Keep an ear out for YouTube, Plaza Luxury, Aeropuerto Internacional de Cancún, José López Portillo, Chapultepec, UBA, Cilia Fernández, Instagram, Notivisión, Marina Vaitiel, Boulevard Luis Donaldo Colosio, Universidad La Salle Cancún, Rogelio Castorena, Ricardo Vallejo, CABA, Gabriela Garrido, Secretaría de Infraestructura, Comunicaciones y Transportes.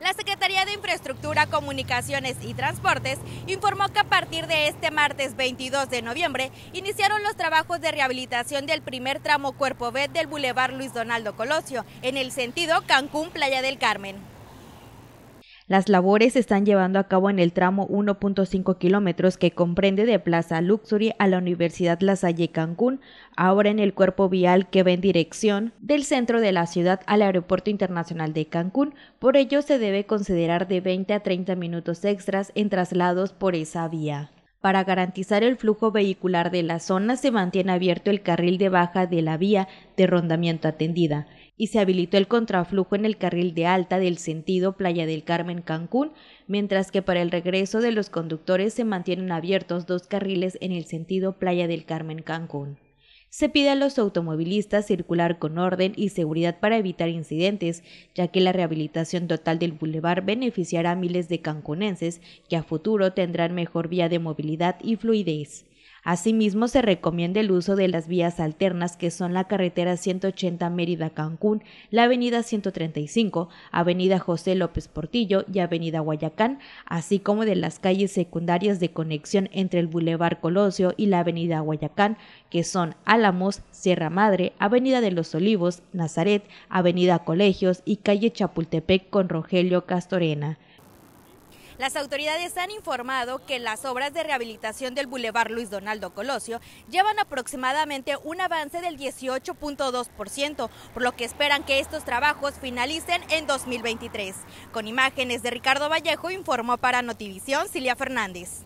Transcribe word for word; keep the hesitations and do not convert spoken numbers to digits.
la Secretaría de Infraestructura, Comunicaciones y Transportes informó que a partir de este martes veintidós de noviembre iniciaron los trabajos de rehabilitación del primer tramo Cuerpo B del Boulevard Luis Donaldo Colosio, en el sentido Cancún-Playa del Carmen. Las labores se están llevando a cabo en el tramo uno punto cinco kilómetros que comprende de Plaza Luxury a la Universidad La Salle Cancún, ahora en el cuerpo vial que va en dirección del centro de la ciudad al Aeropuerto Internacional de Cancún. Por ello se debe considerar de veinte a treinta minutos extras en traslados por esa vía. Para garantizar el flujo vehicular de la zona se mantiene abierto el carril de baja de la vía de rondamiento atendida y se habilitó el contraflujo en el carril de alta del sentido Playa del Carmen-Cancún, mientras que para el regreso de los conductores se mantienen abiertos dos carriles en el sentido Playa del Carmen-Cancún. Se pide a los automovilistas circular con orden y seguridad para evitar incidentes, ya que la rehabilitación total del bulevar beneficiará a miles de cancunenses que a futuro tendrán mejor vía de movilidad y fluidez. Asimismo, se recomienda el uso de las vías alternas que son la carretera ciento ochenta Mérida-Cancún, la avenida ciento treinta y cinco, avenida José López Portillo y avenida Guayacán, así como de las calles secundarias de conexión entre el Boulevard Colosio y la avenida Guayacán, que son Álamos, Sierra Madre, avenida de los Olivos, Nazaret, avenida Colegios y calle Chapultepec con Rogelio Castorena. Las autoridades han informado que las obras de rehabilitación del Boulevard Luis Donaldo Colosio llevan aproximadamente un avance del dieciocho punto dos por ciento, por lo que esperan que estos trabajos finalicen en dos mil veintitrés. Con imágenes de Ricardo Vallejo, informó para Notivisión Cilia Fernández.